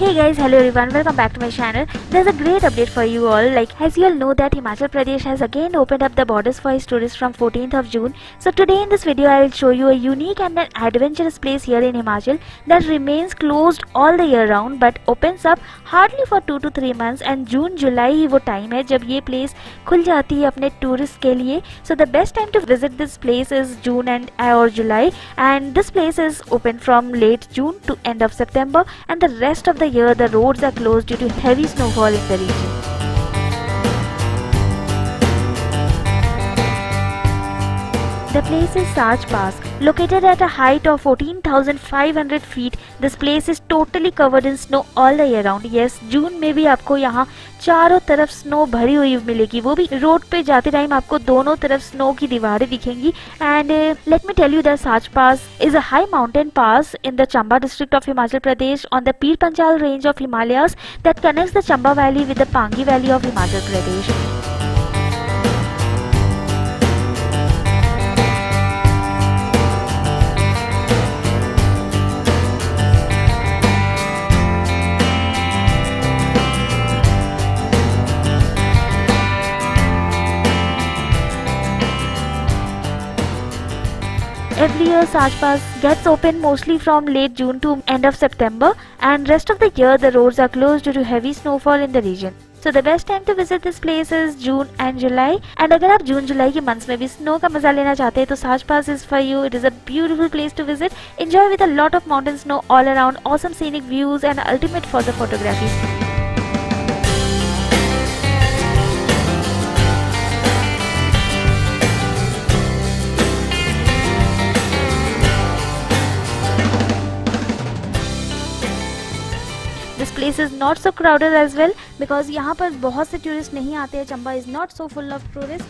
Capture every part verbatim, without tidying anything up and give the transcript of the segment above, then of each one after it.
Hey guys, hello everyone, welcome back to my channel. There's a great update for you all. Like, as you all know that Himachal Pradesh has again opened up the borders for its tourists from fourteenth of June. So today in this video I will show you a unique and an adventurous place here in Himachal that remains closed all the year round but opens up hardly for two to three months, and June July ही वो time है जब ये place खुल जाती है अपने tourists के लिए. So the best time to visit this place is June and or July, and this place is open from late June to end of September, and the rest of the year the roads are closed due to heavy snowfall in the region. The place is Sach Pass. Located at a height of fourteen thousand five hundred feet, this place is totally covered in snow all the year round. Yes, June में भी आपको यहाँ चारों तरफ snow भरी हुई मिलेगी, वो भी रोड पे जाते टाइम आपको दोनों तरफ स्नो की दीवारें दिखेंगी. And let me tell you that Sach pass is a high mountain pass in the Chamba district of Himachal Pradesh on the Pir Panjal range of Himalayas that connects the Chamba valley with the Pangi valley of Himachal Pradesh. Every year Sach Pass gets open mostly from late June to end of September, and rest of the year the roads are closed due to heavy snowfall in the region. So the best time to visit this place is June and July. And अगर आप जून जुलाई के months में भी snow का मजा लेना चाहते हैं तो Sach Pass is for you. It is a beautiful place to visit. Enjoy with a lot of mountain snow all around, awesome scenic views, and ultimate for the photography. This place is not so crowded as well because यहाँ पर बहुत से tourists नहीं आते हैं. Chamba is not so full of tourists.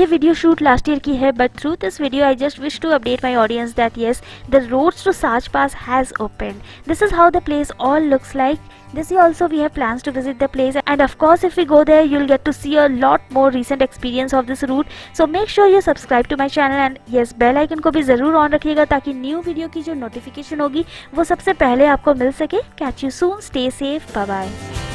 ये video shoot last year की है, but through this video I just wish to update my audience that yes the roads to Sach Pass has open. This is how the place all looks like. This year also we have plans to visit the place, and of course if we go there you'll get to see a lot more recent experience of this route. So make sure you subscribe to my channel, and yes, bell icon को भी ज़रूर on रखिएगा ताकि new video की जो notification होगी वो सबसे पहले आपको मिल सके. Catch you soon, stay safe, bye bye.